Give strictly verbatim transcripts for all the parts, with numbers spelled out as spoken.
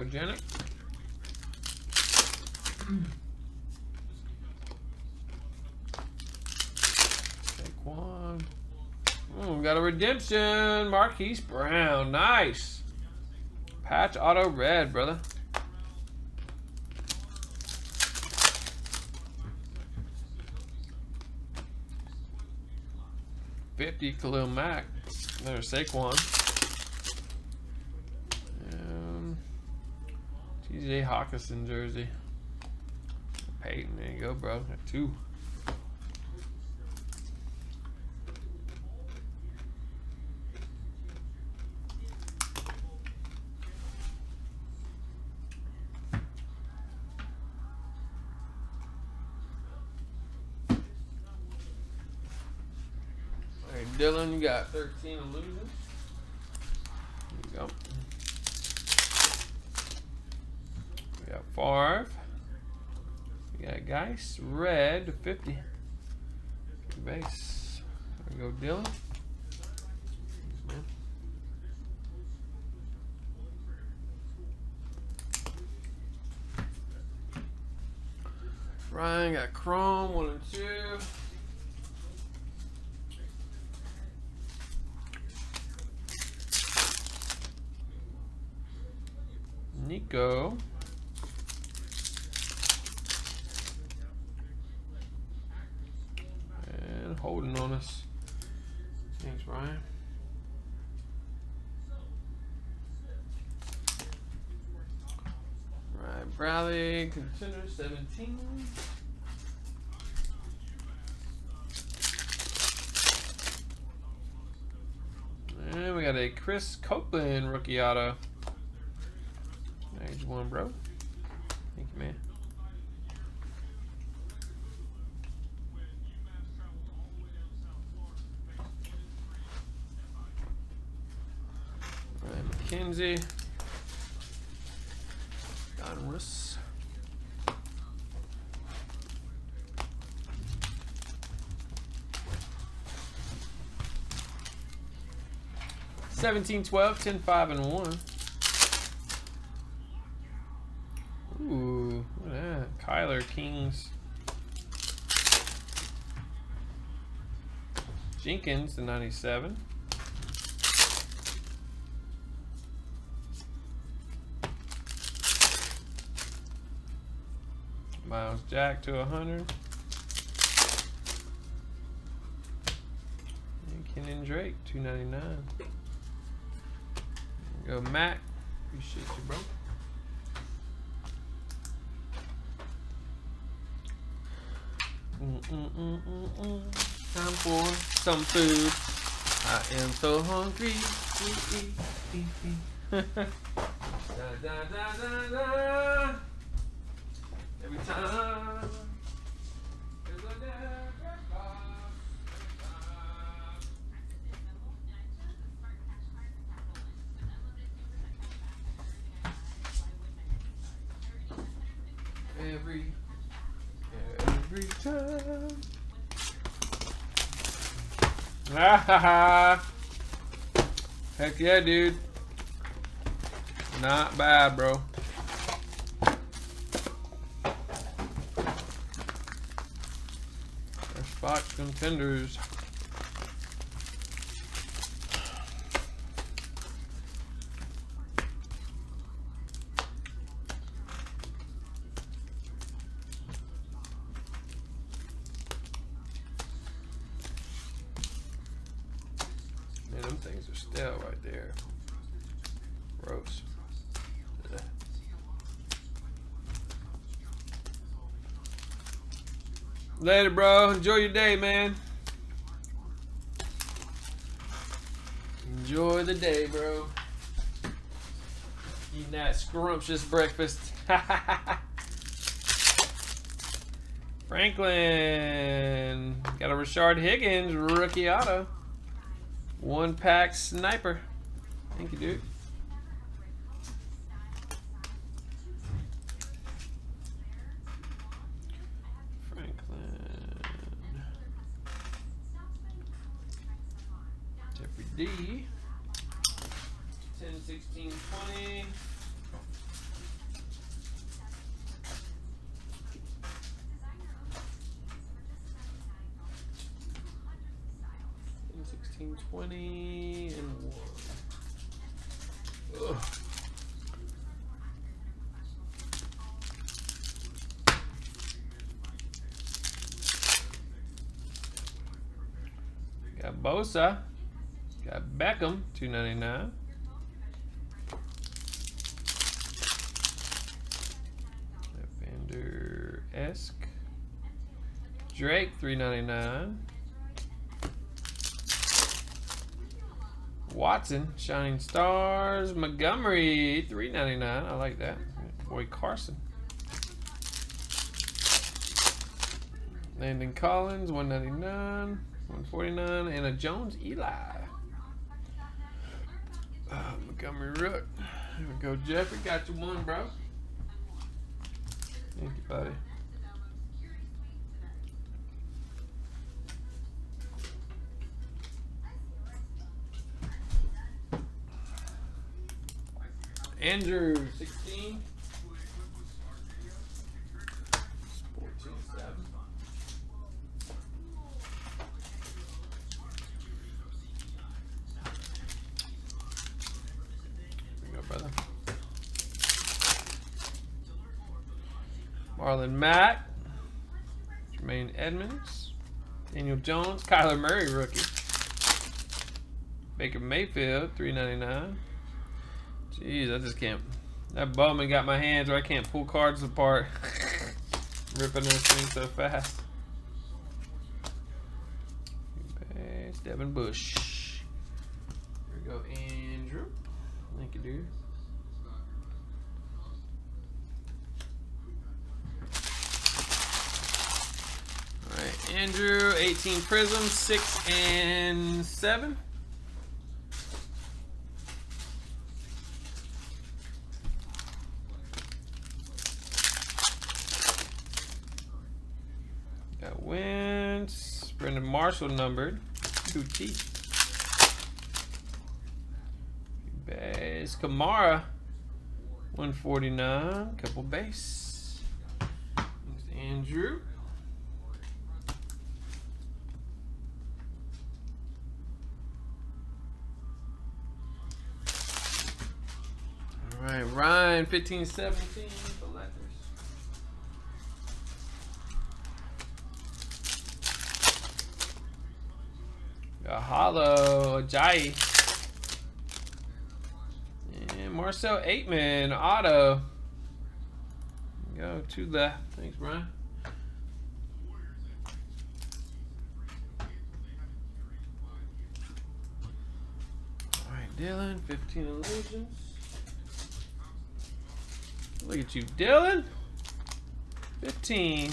go, Janet. Saquon. Oh, we got a redemption. Marquise Brown. Nice. Patch auto red, brother. fifty Khalil Mack. There's Saquon. Um, Jay Hawkinson jersey. Peyton, there you go, bro. Got two. Dylan, you got thirteen and losing. There you go. We got Favre. We got Geis. Red, fifty. Base. There we go, Dylan. Ryan got Chrome, one and two. Nico. And holding on us. Thanks, Ryan. Ryan Bradley, contender seventeen. And we got a Chris Copeland rookie auto. Age one, bro. Thank you, man. Ryan Kinsey. Donruss. seventeen twelve, ten five, and one. Ooh, look at that. Kyler, Kings. Jenkins, the ninety-seven. Miles Jack to one hundred. And Ken and Drake, two ninety-nine. There you go, Mac. Appreciate you, bro. Mm, mm, mm, mm, mm. Time for some food. I am so hungry. Da, da, da, da, da. Every time. There's a never stop. Every Every time. Heck yeah, dude. Not bad, bro. First box contenders. Things are stale right there. Gross. Ugh. Later, bro. Enjoy your day, man. Enjoy the day, bro. Eating that scrumptious breakfast. Franklin. Got a Rashard Higgins rookie auto. One pack sniper. Thank you, dude. Franklin. Jeffrey D. ten, sixteen, twenty. nineteen, twenty, and one. Ugh. Got Bosa. Got Beckham, two ninety-nine. Vander Esch. Drake, three ninety-nine. Watson, Shining Stars. Montgomery, three ninety-nine. I like that. Boyd Carson. Landon Collins, one ninety-nine. one forty-nine. And a Jones Eli. Uh, Montgomery Rook. Here we go, Jeff. We got you one, bro. Thank you, buddy. Andrew, sixteen. fourteen seven. There you go, brother. Marlon Mack. Jermaine Edmonds. Daniel Jones. Kyler Murray, rookie. Baker Mayfield, three ninety-nine. Jeez, I just can't. That bummer got my hands where I can't pull cards apart. Ripping this thing so fast. It's Devin Bush. Here we go, Andrew. Thank you, dude. Alright, Andrew, eighteen Prism, six and seven. Wins. Brendan Marshall numbered two T. Base Kamara one forty-nine. Couple base. There's Andrew. All right, Ryan fifteen seventeen. Hollow, Jai, and Marcel Aitman, auto. Go to the, thanks, Ryan. All right, Dylan, fifteen illusions. Look at you, Dylan. fifteen.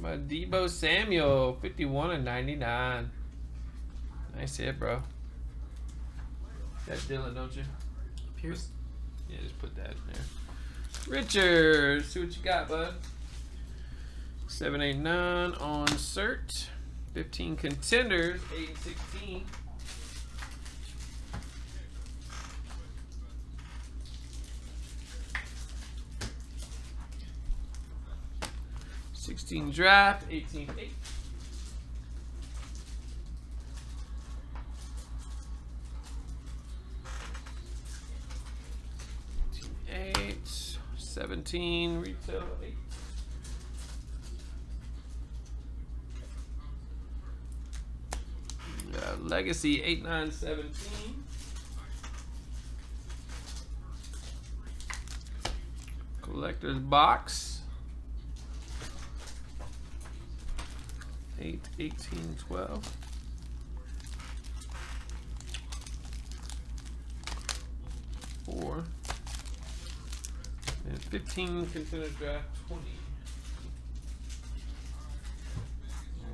My Debo Samuel, fifty-one and ninety-nine. Nice hit, bro. That's Dylan, don't you? Pierce? Yeah, just put that in there. Richard, see what you got, bud. seven eighty-nine on cert. fifteen contenders, eight and sixteen. sixteen draft, eighteen eight. eighteen eight, seventeen retail eight. Uh, Legacy eight nine seventeen. Collector's box. eight, eighteen, twelve. four. And fifteen contender draft twenty.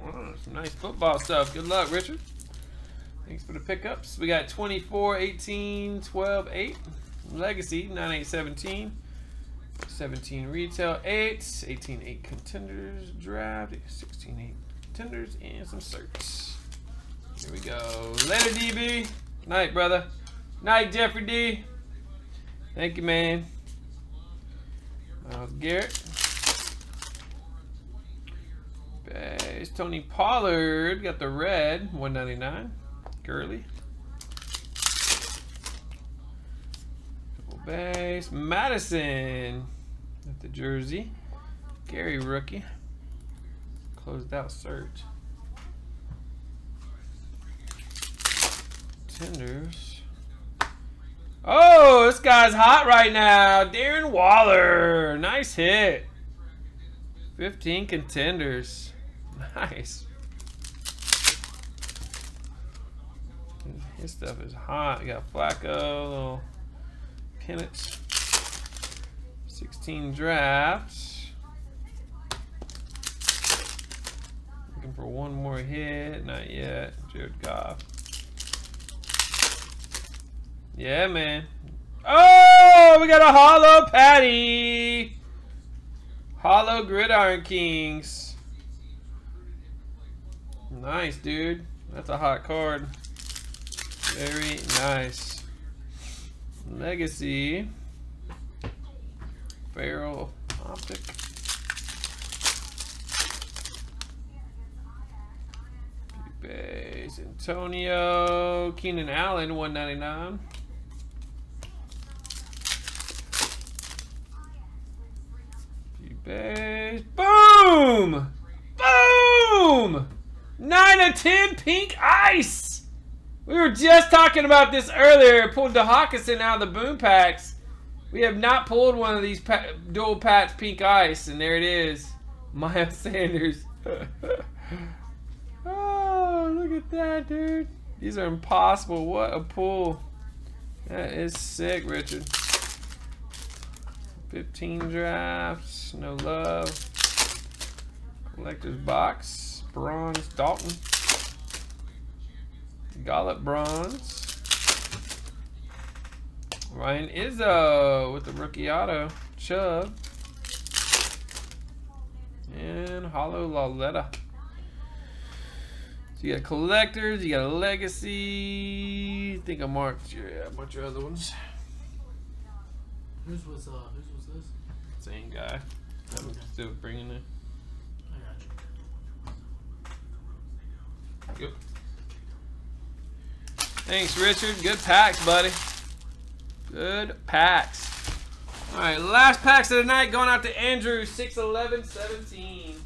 Wow, some nice football stuff. Good luck, Richard. Thanks for the pickups. We got twenty-four, eighteen, twelve, eight. Legacy, nine eight seventeen. seventeen retail, eight. eighteen eight contenders draft, sixteen eight. Tenders and some certs. Here we go. Later, D B. Night, brother. Night, Jeffrey D. Thank you, man. Miles Garrett. There's Tony Pollard. Got the red, one ninety-nine. Gurley. Triple base. Madison. Got the jersey. Gary rookie. Closed out search. Tenders. Oh, this guy's hot right now. Darren Waller. Nice hit. fifteen contenders. Nice. His stuff is hot. You got Flacco, little pennants. sixteen drafts. Looking for one more hit. Not yet. Jared Goff. Yeah, man. Oh, we got a hollow patty. Hollow Gridiron Kings. Nice, dude. That's a hot card. Very nice. Legacy. Feral Optic. Base. Antonio. Keenan Allen, one ninety-nine. Base. Boom! Boom! nine of ten pink ice! We were just talking about this earlier. Pulled the Hawkinson out of the boom packs. We have not pulled one of these pa dual packs pink ice. And there it is. Miles Sanders. Oh, look at that, dude. These are impossible. What a pull. That is sick, Richard. fifteen drafts, no love. Collector's box, bronze, Dalton. Gallup bronze. Ryan Izzo with the rookie auto, Chubb. And hollow Lauletta. So you got collectors, you got a legacy. I think I marked your, yeah, a bunch of other ones. Whose was, uh, whose was this? Same guy. I'm okay. Still bringing it. I got you. Yep. Thanks, Richard. Good packs, buddy. Good packs. All right, last packs of the night going out to Andrew, six eleven seventeen.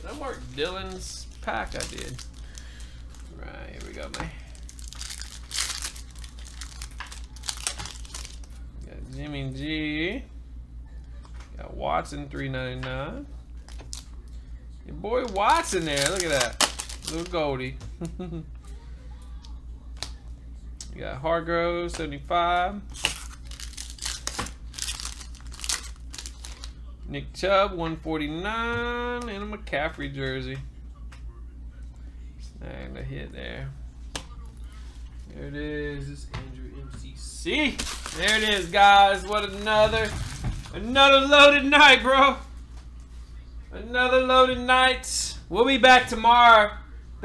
Did I mark Dylan's pack? I did. All right, here we go, man. Got Jimmy G. Got Watson, three ninety-nine. Your boy Watson there. Look at that. Little Goldie. You got Hargrove, seventy-five. Nick Chubb, one forty-nine. And a McCaffrey jersey. Snagged a hit there. There it is. This is Andrew M C C. There it is, guys. What another, another loaded night, bro. Another loaded night. We'll be back tomorrow,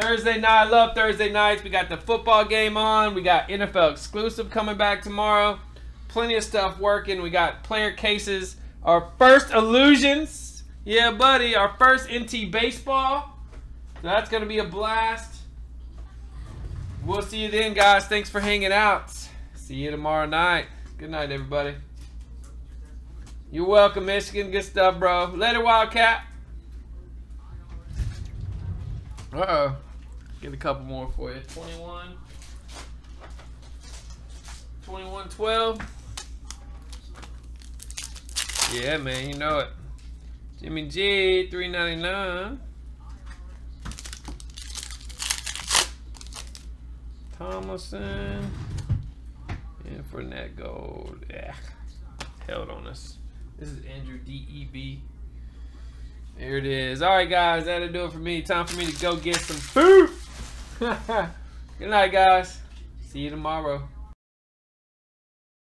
Thursday night. I love Thursday nights. We got the football game on. We got N F L exclusive coming back tomorrow. Plenty of stuff working. We got player cases. Our first illusions. Yeah, buddy. Our first N T baseball. So that's going to be a blast. We'll see you then, guys. Thanks for hanging out. See you tomorrow night. Good night, everybody. You're welcome, Michigan. Good stuff, bro. Later, Wildcat. Uh-oh. Get a couple more for you. twenty-one. twenty-one twelve. Yeah, man. You know it. Jimmy G, three ninety-nine. Tomlinson and Fournette Gold. Yeah, held on us. This is Andrew D E B. There it is. All right, guys, that'll do it for me. Time for me to go get some food. Good night, guys. See you tomorrow.